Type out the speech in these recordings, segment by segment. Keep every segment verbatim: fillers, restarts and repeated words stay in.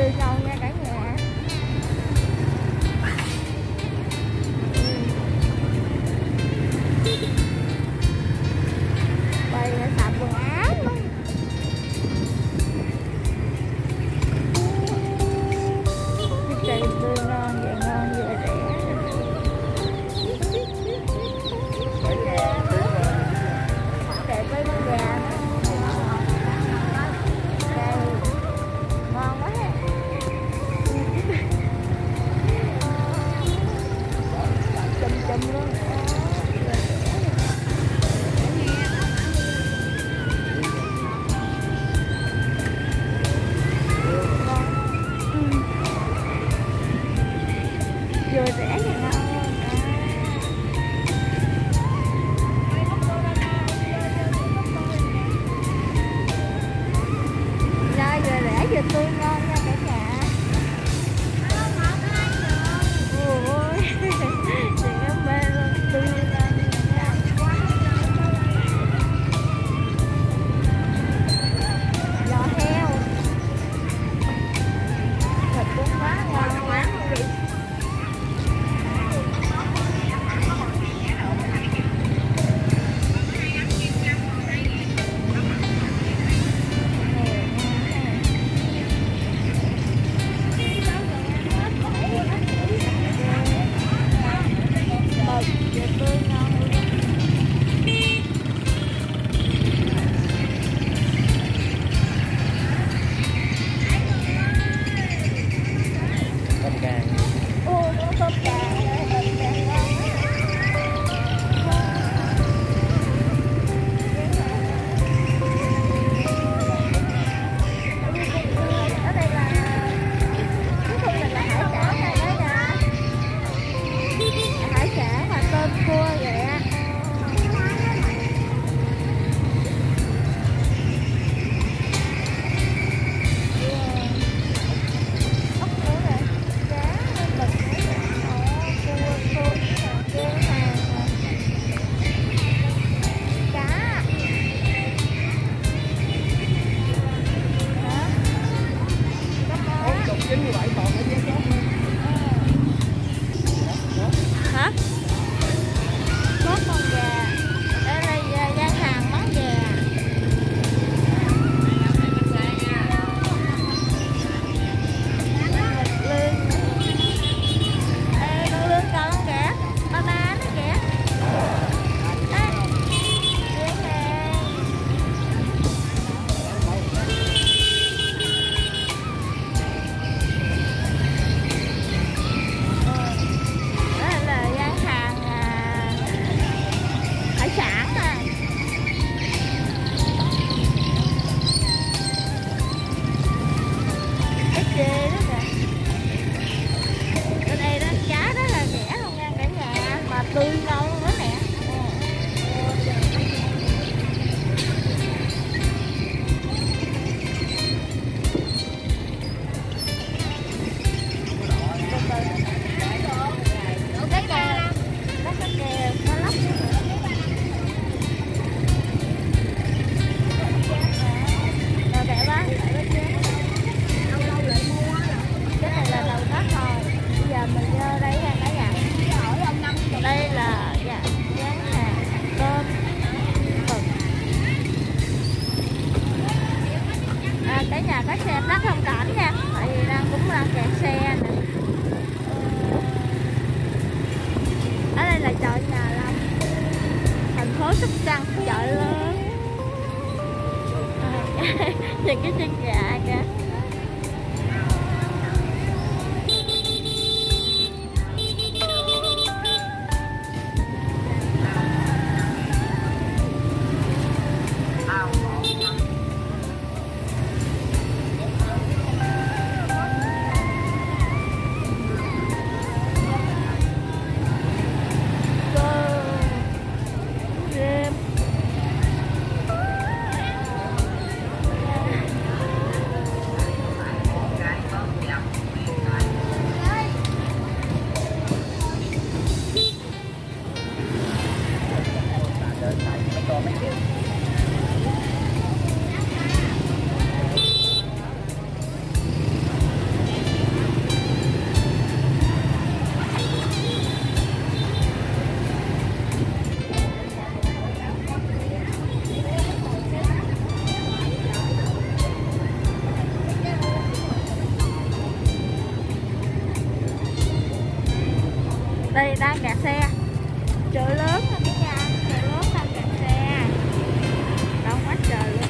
đi lâu nha cả nhà. Đây là sạp quần áo. Cái cây tươi ngon vậy, ngon vậy rẻ. Kệ với con gà vừa rẻ nha mọi người. Rồi vừa rẻ vừa tươi ngon nha cả nhà. Ôi đừng mê luôn, tươi ngon nha. Giò heo, thịt cũng quá ngon quá. Hả? Món con gà. Đây là gian hàng món gà. Lan lùn con kìa. Ba ba nó kìa. Đây. Gian hàng. Tươi ngon quá nè. Cái kè, cái kè nó lóc. Rồi đẹp quá. Cái này là đầu tắt rồi. Bây giờ mình vô đây nha cả nhà. Đây là dạ, gian hàng tôm mực. À, cả nhà có xem rất thông cảm nha, tại vì đang cũng đang kẹt xe nè. Ở đây là chợ Nhà Lâm, thành phố Sóc Trăng, chợ lớn. Nhìn cái chân gà kìa. đang gạt xe. Trời lớn rồi các nhà, trời lớn đang gạt xe. Đông quá trời luôn.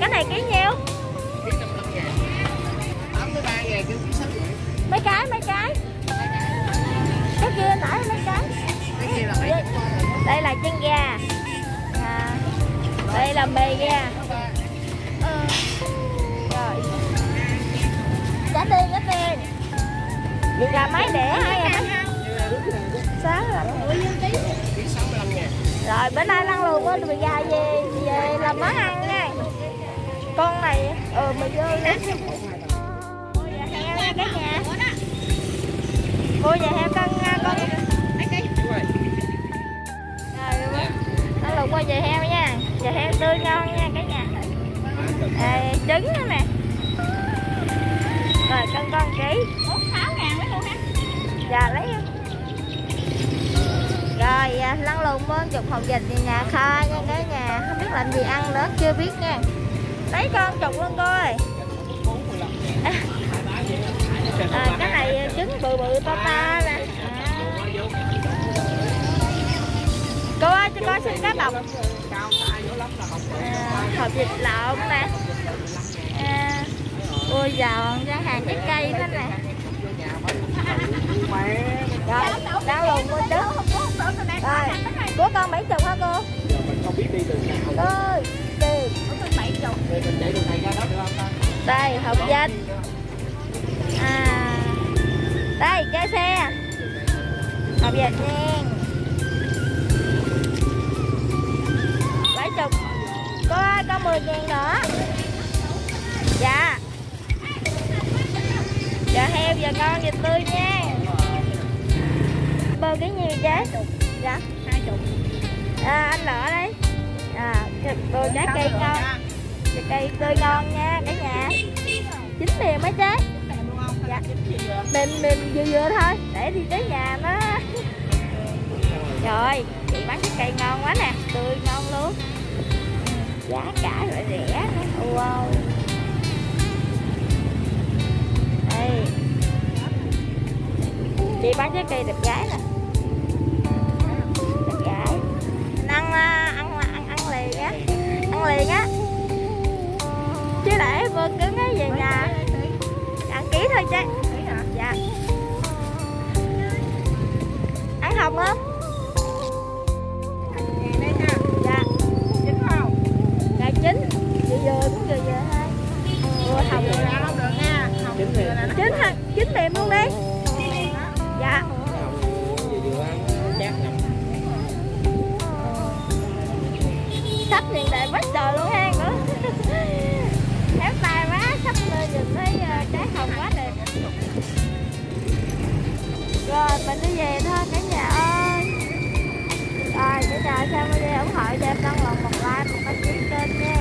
Cái này ký nhiêu? Mấy cái, mấy cái? Cái kia nãy mấy cái? Đây là chân gà. À, đây là bề gà. Ừ. Rồi. Trả tiền, trả tiền. Vậy là mấy đĩa hay à? Rồi bữa nay Lan lùn bên bề gà về về làm món ăn. Con này ờ mà vô lắm. Cô nhà heo nha cả nhà. Cô nhà heo con con. Rồi. Nó lục qua về heo nha. Về heo tươi ngon nha cả nhà. À, trứng nữa nè. Rồi con con ký. bốn mươi sáu ngàn mấy luôn hả? Dạ lấy không? Rồi Lan lùn bên chục hột vịt về nhà kho nha cả nhà. Không biết làm gì ăn nữa chưa biết nha. Lấy con chục luôn cô ơi. À, à, cái này trứng bự bự to to nè. Cô ơi cho con xin cá bọc. À, hộp vịt lộn nè. À, ôi giòn ra hàng trái cây đó nè. Rồi Lan lùn cô chứ. Rồi của con bảy chục hả cô? Ơi đây hộp vịt à, đây chơi xe hộp vịt nha, bảy chục cô ơi, có mười ngàn nữa. Dạ giờ heo giờ con vịt tươi nha. Bơ cái nhiều trái dạ hai chục à, anh lỡ đấy à, bơ trái cây con cây tươi ngon nha cả nhà. Chín tiền mấy trái? Dạ. Mềm mềm vừa vừa thôi để đi tới nhà nó. Rồi chị bán cái cây ngon quá nè, tươi ngon luôn. Giá cả lại rẻ nữa. Wow. Đây. Chị bán trái cây đẹp gái nè, đẹp gái ăn ăn ăn ăn liền á, ăn liền á, chứ để vừa cứng á về nhà ăn ký thôi chứ. Dạ. Ăn hồng không? Dạ. Chín không? Dạ chín. Vừa vừa cũng vừa vừa thôi. Vừa hồng vừa ăn không được nha. Chín là chín ha, chín mềm luôn đi. Dạ. Sắp hiện đại quá trời luôn ha nữa. Khéo tay quá, sắp lên nhìn thấy trái hồng quá đẹp. Rồi mình đi về thôi cả nhà ơi. Rồi cả nhà xem video ủng hộ cho em, đăng ký một like, một đăng ký kênh nha.